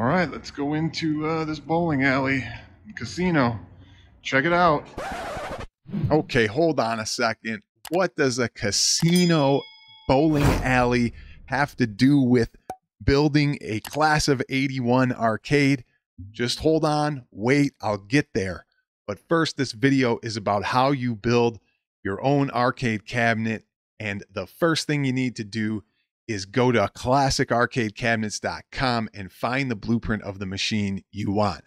All right, let's go into this bowling alley casino. Check it out. Okay, hold on a second. What does a casino bowling alley have to do with building a Class of 81 arcade? Just hold on, wait, I'll get there. But first, this video is about how you build your own arcade cabinet. And the first thing you need to do is go to ClassicArcadeCabinets.com and find the blueprint of the machine you want.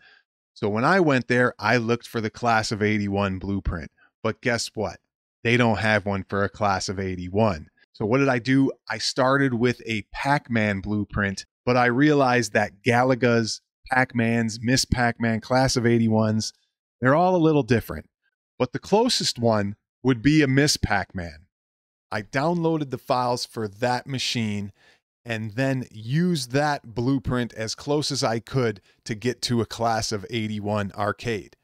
So when I went there, I looked for the Class of 81 blueprint, but guess what? They don't have one for a Class of 81. So what did I do? I started with a Pac-Man blueprint, but I realized that Galaga's, Pac-Man's, Ms. Pac-Man, Class of 81's, they're all a little different, but the closest one would be a Ms. Pac-Man. I downloaded the files for that machine and then used that blueprint as close as I could to get to a Class of 81 arcade.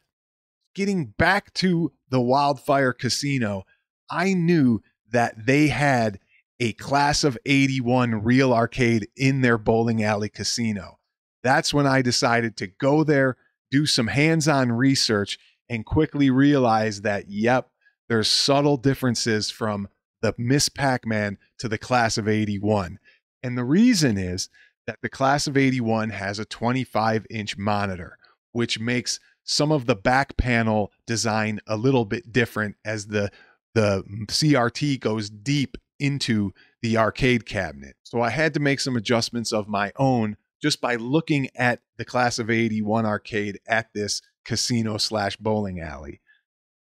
Getting back to the Wildfire Casino, I knew that they had a Class of 81 real arcade in their bowling alley casino. That's when I decided to go there, do some hands-on research, and quickly realize that, yep, there's subtle differences from the Ms. Pac-Man to the Class of 81. And the reason is that the Class of 81 has a 25-inch monitor, which makes some of the back panel design a little bit different as the CRT goes deep into the arcade cabinet. So I had to make some adjustments of my own just by looking at the Class of 81 arcade at this casino slash bowling alley.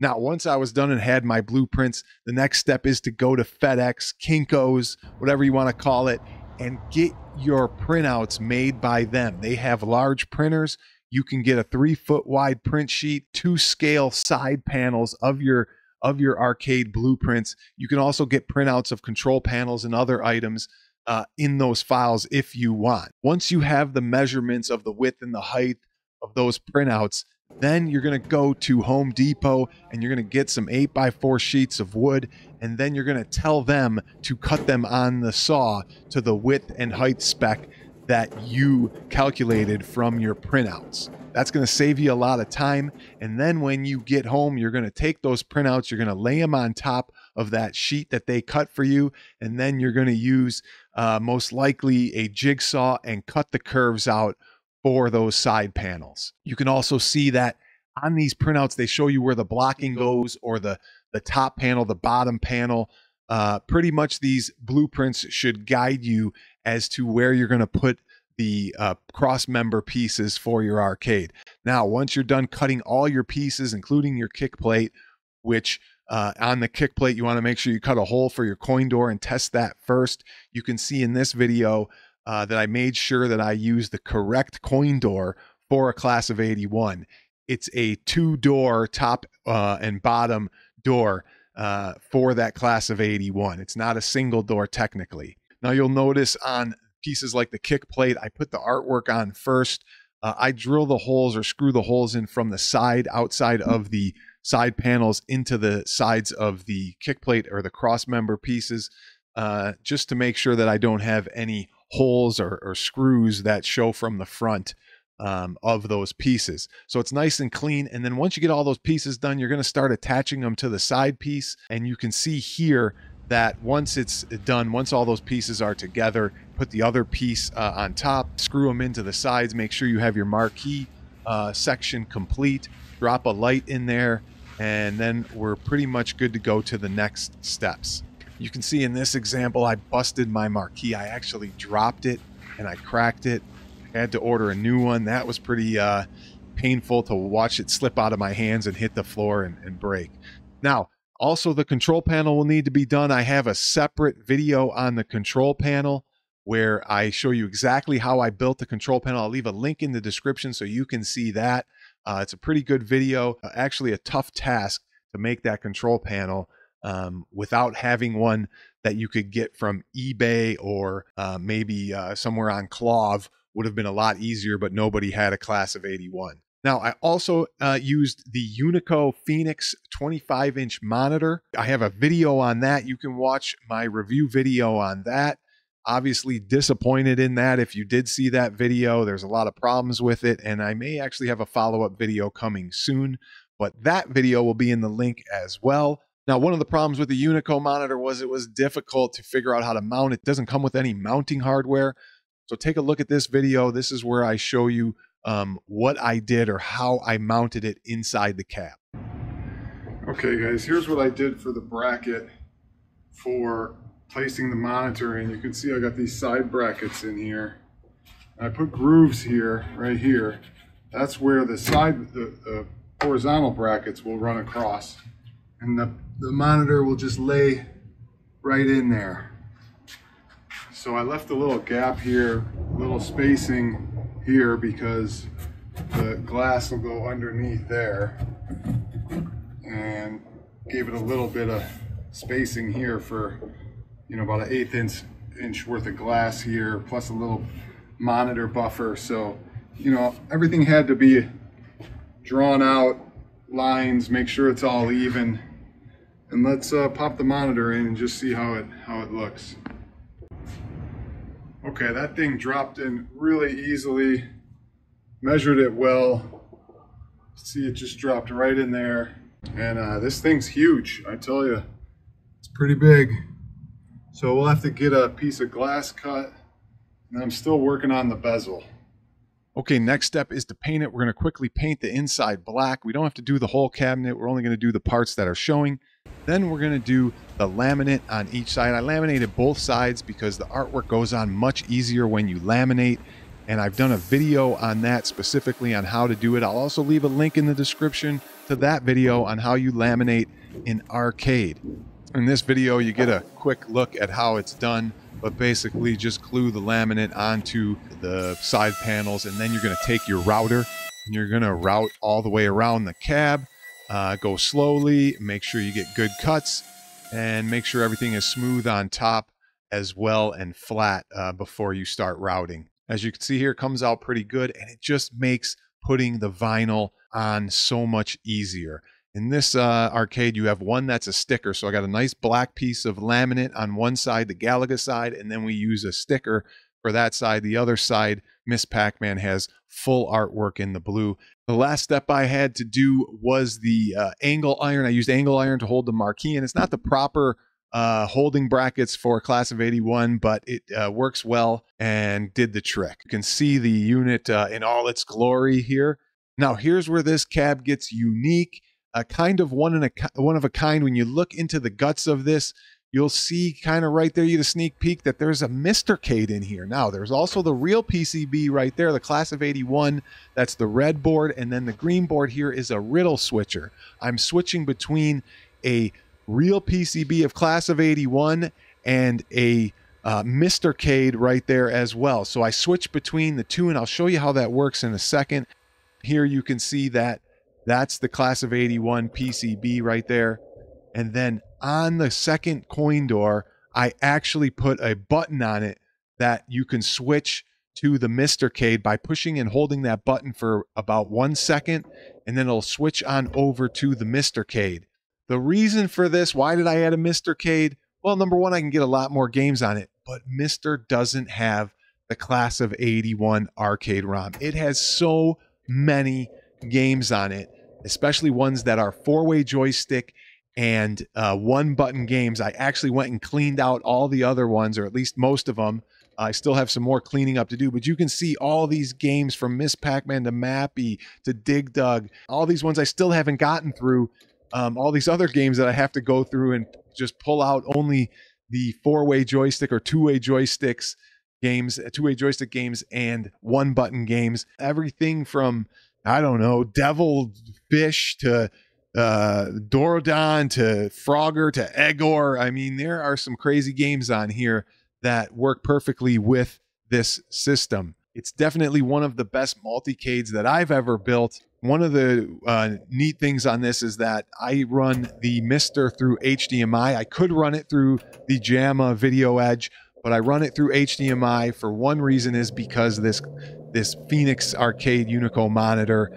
Now, once I was done and had my blueprints, the next step is to go to FedEx, Kinko's, whatever you want to call it, and get your printouts made by them. They have large printers. You can get a 3-foot wide print sheet, 2-scale side panels of your arcade blueprints. You can also get printouts of control panels and other items in those files if you want. Once you have the measurements of the width and the height of those printouts, then you're going to go to Home Depot and you're going to get some 8x4 sheets of wood, and then you're going to tell them to cut them on the saw to the width and height spec that you calculated from your printouts. That's going to save you a lot of time. And then when you get home, you're going to take those printouts, you're going to lay them on top of that sheet that they cut for you, and then you're going to use most likely a jigsaw and cut the curves out for those side panels. You can also see that on these printouts, they show you where the blocking goes, or the top panel, the bottom panel. Pretty much these blueprints should guide you as to where you're going to put the cross member pieces for your arcade. Now, once you're done cutting all your pieces, including your kick plate, which on the kick plate, you want to make sure you cut a hole for your coin door and test that first. You can see in this video that I made sure that I used the correct coin door for a Class of 81. It's a 2-door top and bottom door for that Class of 81. It's not a single door technically. Now you'll notice on pieces like the kick plate, I put the artwork on first. I drill the holes or screw the holes in from the side, outside of the side panels, into the sides of the kick plate or the cross member pieces, just to make sure that I don't have any holes or screws that show from the front of those pieces. So it's nice and clean. And then once you get all those pieces done, you're going to start attaching them to the side piece. And you can see here that once it's done, once all those pieces are together, put the other piece on top, screw them into the sides, make sure you have your marquee section complete, drop a light in there, and then we're pretty much good to go to the next steps. You can see in this example, I busted my marquee. I actually dropped it and I cracked it. I had to order a new one. That was pretty painful to watch it slip out of my hands and hit the floor and break. Now, also the control panel will need to be done. I have a separate video on the control panel where I show you exactly how I built the control panel. I'll leave a link in the description so you can see that. It's a pretty good video. Actually a tough task to make that control panel without having one that you could get from eBay or maybe somewhere on Clav. Would have been a lot easier, but nobody had a Class of 81. Now, I also used the Unico Phoenix 25-inch monitor. I have a video on that. You can watch my review video on that. obviously disappointed in that. If you did see that video, there's a lot of problems with it, and I may actually have a follow-up video coming soon, but that video will be in the link as well. Now, one of the problems with the Unico monitor was it was difficult to figure out how to mount. It doesn't come with any mounting hardware. So take a look at this video. This is where I show you what I did or how I mounted it inside the cab. Okay guys, here's what I did for the bracket for placing the monitor in. You can see I got these side brackets in here. I put grooves here, right here. That's where the side, the horizontal brackets will run across. And the monitor will just lay right in there. So I left a little gap here, a little spacing here, because the glass will go underneath there, and gave it a little bit of spacing here for, you know, about an 1/8 inch worth of glass here, plus a little monitor buffer. So, you know, everything had to be drawn out, lines, make sure it's all even. And let's pop the monitor in and just see how it looks. Okay, that thing dropped in really easily. Measured it well. See, it just dropped right in there. And this thing's huge, I tell you. It's pretty big. So we'll have to get a piece of glass cut. And I'm still working on the bezel. Okay, next step is to paint it. We're going to quickly paint the inside black. We don't have to do the whole cabinet. We're only going to do the parts that are showing. Then we're going to do the laminate on each side. I laminated both sides because the artwork goes on much easier when you laminate. And I've done a video on that specifically on how to do it. I'll also leave a link in the description to that video on how you laminate in Arcade. In this video, you get a quick look at how it's done. But basically just glue the laminate onto the side panels, and then you're going to take your router and you're going to route all the way around the cab. Go slowly, make sure you get good cuts, and make sure everything is smooth on top as well and flat before you start routing. As you can see here, it comes out pretty good, and it just makes putting the vinyl on so much easier. In this arcade, you have one that's a sticker. So I got a nice black piece of laminate on one side, the Galaga side, and then we use a sticker for that side. The other side, Ms. Pac-Man has full artwork in the blue. The last step I had to do was the angle iron. I used angle iron to hold the marquee, and it's not the proper holding brackets for Class of 81, but it works well and did the trick. You can see the unit in all its glory here. Now here's where this cab gets unique. A kind of one of a kind. When you look into the guts of this, you'll see kind of right there, you get a sneak peek that there's a Mr. Cade in here. Now there's also the real PCB right there, the Class of 81. That's the red board, and then the green board here is a riddle switcher. I'm switching between a real PCB of Class of 81 and a Mr. Cade right there as well. So I switch between the two, and I'll show you how that works in a second. Here you can see that that's the Class of 81 PCB right there. And then on the second coin door, I actually put a button on it that you can switch to the Mr. Cade by pushing and holding that button for about 1 second, and then it'll switch on over to the Mr. Cade. The reason for this, why did I add a Mr. Cade? Well, number one, I can get a lot more games on it, but Mr. doesn't have the Class of 81 arcade ROM. It has so many games on it, especially ones that are four-way joystick and one-button games. I actually went and cleaned out all the other ones, or at least most of them. I still have some more cleaning up to do, but you can see all these games from Ms. Pac-Man to Mappy to Dig Dug. All these ones I still haven't gotten through. All these other games that I have to go through and just pull out only the four-way joystick or two-way joysticks games, two-way joystick games, and one-button games. Everything from, I don't know, Devil Fish to Dorodon to Frogger to Egor. I mean, there are some crazy games on here that work perfectly with this system. It's definitely one of the best multi-cades that I've ever built. One of the neat things on this is that I run the Mr. through HDMI. I could run it through the JAMA Video Edge, but I run it through HDMI for one reason, is because this Phoenix Arcade Unico monitor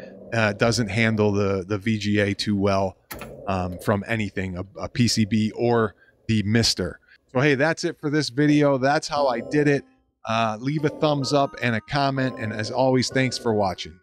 doesn't handle the VGA too well from anything, a PCB or the Mr. So hey, that's it for this video. That's how I did it. Leave a thumbs up and a comment, and as always, thanks for watching.